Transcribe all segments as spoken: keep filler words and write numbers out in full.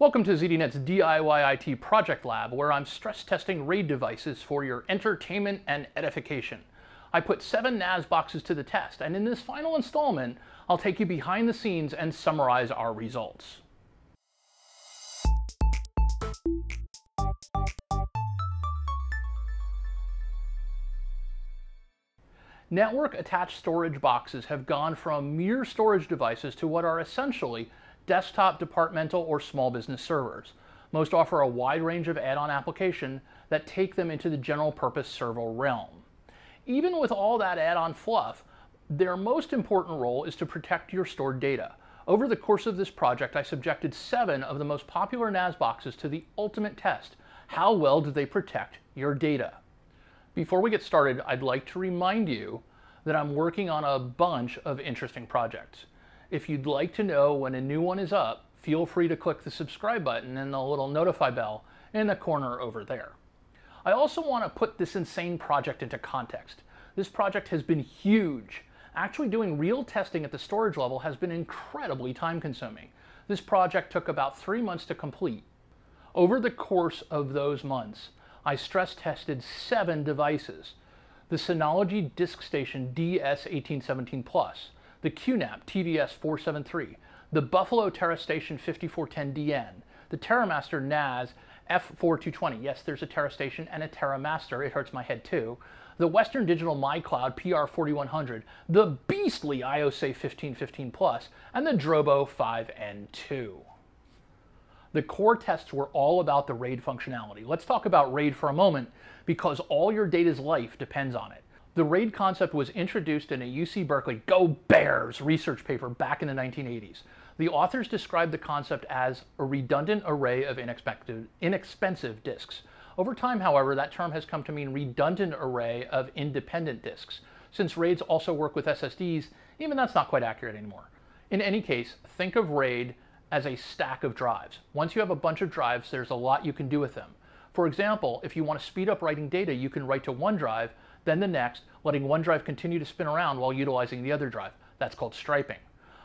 Welcome to ZDNet's D I Y I T Project Lab, where I'm stress testing RAID devices for your entertainment and edification. I put seven N A S boxes to the test, and in this final installment, I'll take you behind the scenes and summarize our results. Network-attached storage boxes have gone from mere storage devices to what are essentially desktop, departmental, or small business servers. Most offer a wide range of add-on applications that take them into the general purpose server realm. Even with all that add-on fluff, their most important role is to protect your stored data. Over the course of this project, I subjected seven of the most popular N A S boxes to the ultimate test. How well do they protect your data? Before we get started, I'd like to remind you that I'm working on a bunch of interesting projects. If you'd like to know when a new one is up, feel free to click the subscribe button and the little notify bell in the corner over there. I also want to put this insane project into context. This project has been huge. Actually doing real testing at the storage level has been incredibly time-consuming. This project took about three months to complete. Over the course of those months, I stress tested seven devices. The Synology DiskStation D S eighteen seventeen Plus, the QNAP T V S four seventy-three, the Buffalo TerraStation fifty-four ten D N, the TerraMaster N A S F four two twenty, yes, there's a TerraStation and a TerraMaster, it hurts my head too, the Western Digital MyCloud P R forty-one hundred, the beastly ioSafe fifteen fifteen plus, and the Drobo five N two. The core tests were all about the RAID functionality. Let's talk about RAID for a moment, because all your data's life depends on it. The RAID concept was introduced in a U C Berkeley Go Bears research paper back in the nineteen eighties. The authors described the concept as a redundant array of inexpensive disks. Over time, however, that term has come to mean redundant array of independent disks. Since RAIDs also work with S S Ds, even that's not quite accurate anymore. In any case, think of RAID as a stack of drives. Once you have a bunch of drives, there's a lot you can do with them. For example, if you want to speed up writing data, you can write to one drive, then the next, letting one drive continue to spin around while utilizing the other drive. That's called striping.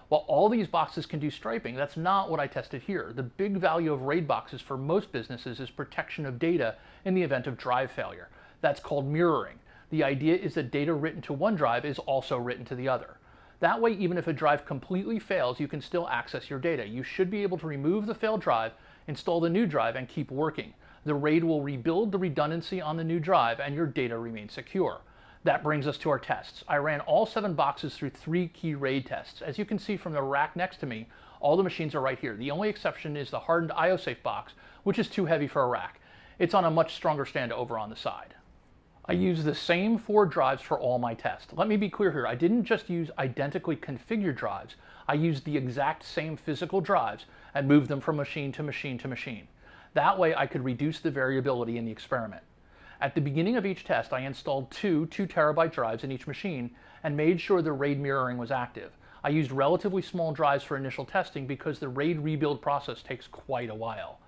While all these boxes can do striping, that's not what I tested here. The big value of RAID boxes for most businesses is protection of data in the event of drive failure. That's called mirroring. The idea is that data written to one drive is also written to the other. That way, even if a drive completely fails, you can still access your data. You should be able to remove the failed drive, install the new drive, and keep working. The RAID will rebuild the redundancy on the new drive and your data remains secure. That brings us to our tests. I ran all seven boxes through three key RAID tests. As you can see from the rack next to me, all the machines are right here. The only exception is the hardened ioSafe box, which is too heavy for a rack. It's on a much stronger stand over on the side. I used the same four drives for all my tests. Let me be clear here. I didn't just use identically configured drives. I used the exact same physical drives and moved them from machine to machine to machine. That way I could reduce the variability in the experiment. At the beginning of each test, I installed two two terabyte drives in each machine and made sure the RAID mirroring was active. I used relatively small drives for initial testing because the RAID rebuild process takes quite a while.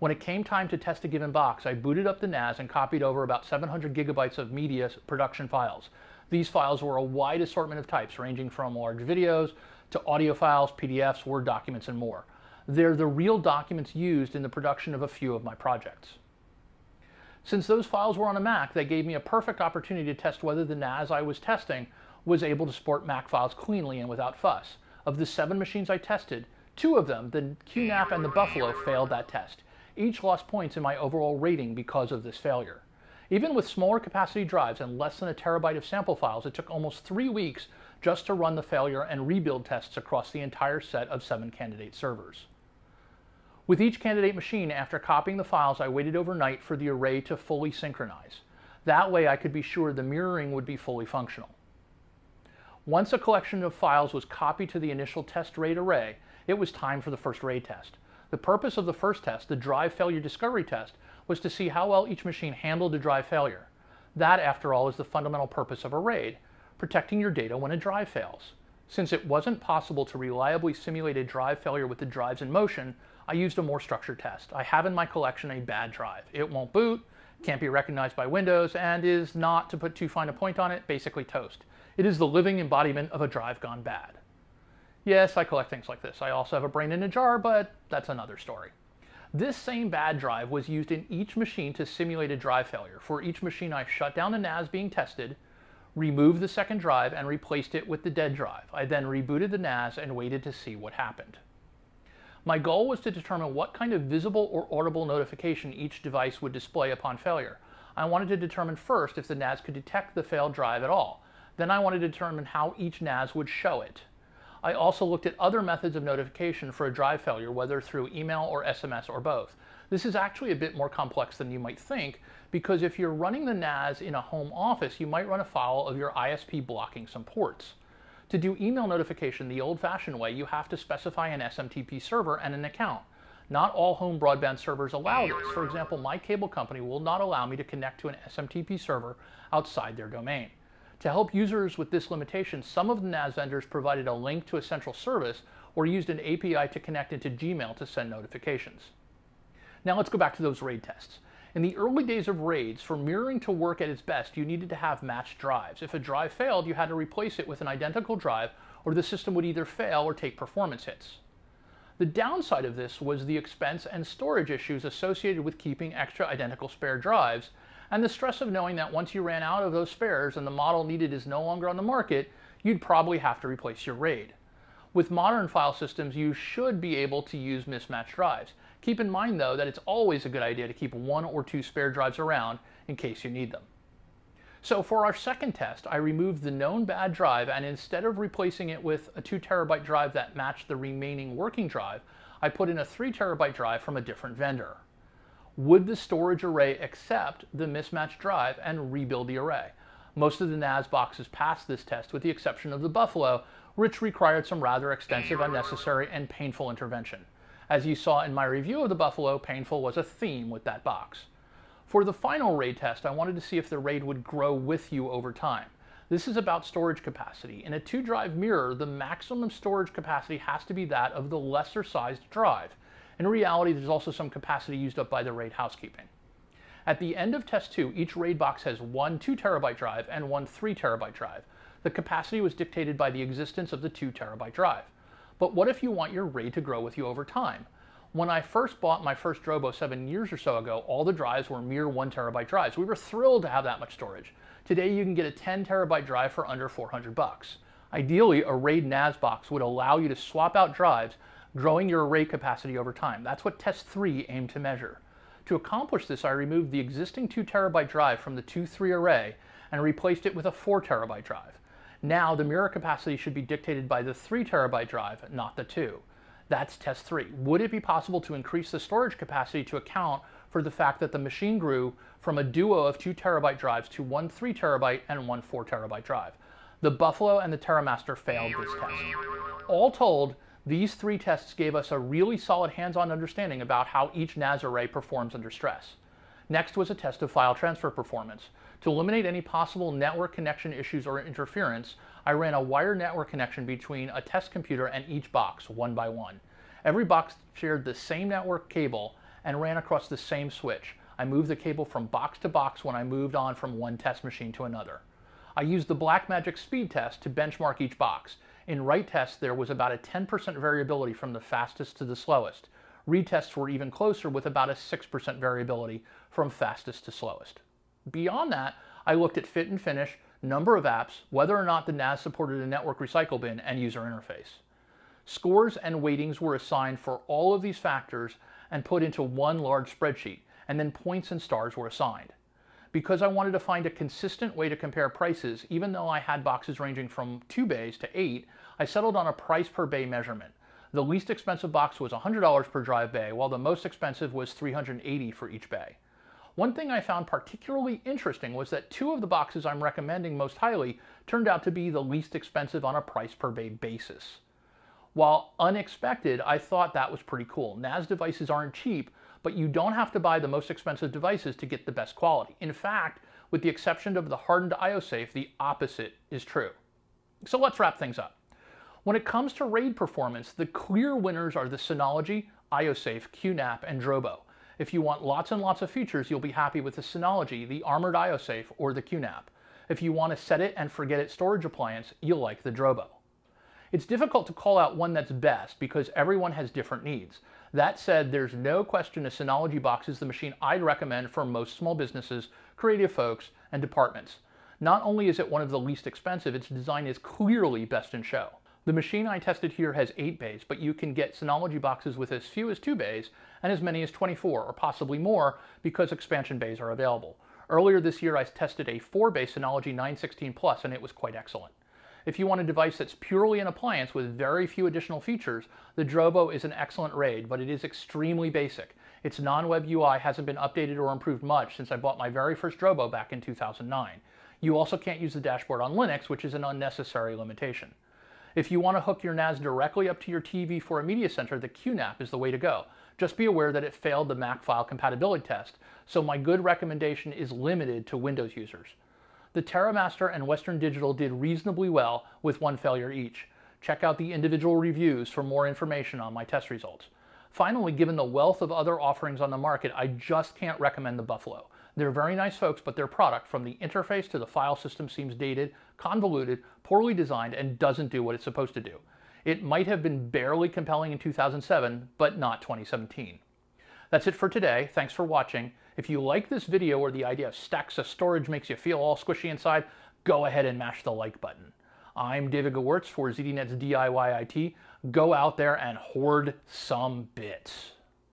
When it came time to test a given box, I booted up the N A S and copied over about seven hundred gigabytes of media production files. These files were a wide assortment of types, ranging from large videos to audio files, P D Fs, Word documents, and more. They're the real documents used in the production of a few of my projects. Since those files were on a Mac, they gave me a perfect opportunity to test whether the N A S I was testing was able to support Mac files cleanly and without fuss. Of the seven machines I tested, two of them, the QNAP and the Buffalo, failed that test. Each lost points in my overall rating because of this failure. Even with smaller capacity drives and less than a terabyte of sample files, it took almost three weeks just to run the failure and rebuild tests across the entire set of seven candidate servers. With each candidate machine, after copying the files, I waited overnight for the array to fully synchronize. That way I could be sure the mirroring would be fully functional. Once a collection of files was copied to the initial test RAID array, it was time for the first RAID test. The purpose of the first test, the drive failure discovery test, was to see how well each machine handled a drive failure. That, after all, is the fundamental purpose of a RAID, protecting your data when a drive fails. Since it wasn't possible to reliably simulate a drive failure with the drives in motion, I used a more structured test. I have in my collection a bad drive. It won't boot, can't be recognized by Windows, and is not, to put too fine a point on it, basically toast. It is the living embodiment of a drive gone bad. Yes, I collect things like this. I also have a brain in a jar, but that's another story. This same bad drive was used in each machine to simulate a drive failure. For each machine, I shut down the N A S being tested, removed the second drive, and replaced it with the dead drive. I then rebooted the N A S and waited to see what happened. My goal was to determine what kind of visible or audible notification each device would display upon failure. I wanted to determine first if the N A S could detect the failed drive at all. Then I wanted to determine how each N A S would show it. I also looked at other methods of notification for a drive failure, whether through email or S M S or both. This is actually a bit more complex than you might think, because if you're running the N A S in a home office, you might run afoul of your I S P blocking some ports. To do email notification the old-fashioned way, you have to specify an S M T P server and an account. Not all home broadband servers allow this. For example, my cable company will not allow me to connect to an S M T P server outside their domain. To help users with this limitation, some of the N A S vendors provided a link to a central service or used an A P I to connect into Gmail to send notifications. Now let's go back to those RAID tests. In the early days of RAIDs, for mirroring to work at its best, you needed to have matched drives. If a drive failed, you had to replace it with an identical drive, or the system would either fail or take performance hits. The downside of this was the expense and storage issues associated with keeping extra identical spare drives, and the stress of knowing that once you ran out of those spares and the model needed is no longer on the market, you'd probably have to replace your RAID. With modern file systems, you should be able to use mismatched drives. Keep in mind, though, that it's always a good idea to keep one or two spare drives around in case you need them. So for our second test, I removed the known bad drive, and instead of replacing it with a two terabyte drive that matched the remaining working drive, I put in a three terabyte drive from a different vendor. Would the storage array accept the mismatched drive and rebuild the array? Most of the N A S boxes passed this test with the exception of the Buffalo, which required some rather extensive, unnecessary, and painful intervention. As you saw in my review of the Buffalo, painful was a theme with that box. For the final RAID test, I wanted to see if the RAID would grow with you over time. This is about storage capacity. In a two-drive mirror, the maximum storage capacity has to be that of the lesser-sized drive. In reality, there's also some capacity used up by the RAID housekeeping. At the end of test two, each RAID box has one two terabyte drive and one three terabyte drive. The capacity was dictated by the existence of the two terabyte drive. But what if you want your RAID to grow with you over time? When I first bought my first Drobo seven years or so ago, all the drives were mere one terabyte drives. We were thrilled to have that much storage. Today, you can get a ten terabyte drive for under four hundred bucks. Ideally, a RAID N A S box would allow you to swap out drives, growing your array capacity over time. That's what test three aimed to measure. To accomplish this, I removed the existing two terabyte drive from the two three array and replaced it with a four terabyte drive. Now the mirror capacity should be dictated by the three terabyte drive, not the two. That's test three. Would it be possible to increase the storage capacity to account for the fact that the machine grew from a duo of two terabyte drives to one three terabyte and one four terabyte drive? The Buffalo and the TerraMaster failed this test. All told, these three tests gave us a really solid hands-on understanding about how each N A S array performs under stress. Next was a test of file transfer performance. To eliminate any possible network connection issues or interference, I ran a wire network connection between a test computer and each box, one by one. Every box shared the same network cable and ran across the same switch. I moved the cable from box to box when I moved on from one test machine to another. I used the Blackmagic speed test to benchmark each box. In write tests, there was about a ten percent variability from the fastest to the slowest. Read tests were even closer with about a six percent variability from fastest to slowest. Beyond that, I looked at fit and finish, number of apps, whether or not the N A S supported a network recycle bin, and user interface. Scores and weightings were assigned for all of these factors and put into one large spreadsheet, and then points and stars were assigned. Because I wanted to find a consistent way to compare prices, even though I had boxes ranging from two bays to eight, I settled on a price per bay measurement. The least expensive box was one hundred dollars per drive bay, while the most expensive was three hundred eighty dollars for each bay. One thing I found particularly interesting was that two of the boxes I'm recommending most highly turned out to be the least expensive on a price per bay basis. While unexpected, I thought that was pretty cool. N A S devices aren't cheap, but you don't have to buy the most expensive devices to get the best quality. In fact, with the exception of the hardened ioSafe, the opposite is true. So let's wrap things up. When it comes to RAID performance, the clear winners are the Synology, ioSafe, QNAP, and Drobo. If you want lots and lots of features, you'll be happy with the Synology, the armored ioSafe, or the QNAP. If you want to set it and forget it storage appliance, you'll like the Drobo. It's difficult to call out one that's best because everyone has different needs. That said, there's no question a Synology box is the machine I'd recommend for most small businesses, creative folks, and departments. Not only is it one of the least expensive, its design is clearly best in show. The machine I tested here has eight bays, but you can get Synology boxes with as few as two bays and as many as twenty-four, or possibly more, because expansion bays are available. Earlier this year, I tested a four bay Synology nine sixteen plus, and it was quite excellent. If you want a device that's purely an appliance with very few additional features, the Drobo is an excellent RAID, but it is extremely basic. Its non-web U I hasn't been updated or improved much since I bought my very first Drobo back in two thousand nine. You also can't use the dashboard on Linux, which is an unnecessary limitation. If you want to hook your N A S directly up to your T V for a media center, the Q NAP is the way to go. Just be aware that it failed the Mac file compatibility test, so my good recommendation is limited to Windows users. The TerraMaster and Western Digital did reasonably well with one failure each. Check out the individual reviews for more information on my test results. Finally, given the wealth of other offerings on the market, I just can't recommend the Buffalo. They're very nice folks, but their product, from the interface to the file system, seems dated, convoluted, poorly designed, and doesn't do what it's supposed to do. It might have been barely compelling in two thousand seven, but not twenty seventeen. That's it for today. Thanks for watching. If you like this video where the idea of stacks of storage makes you feel all squishy inside, go ahead and mash the like button. I'm David Gewertz for ZDNet's D I Y I T. Go out there and hoard some bits.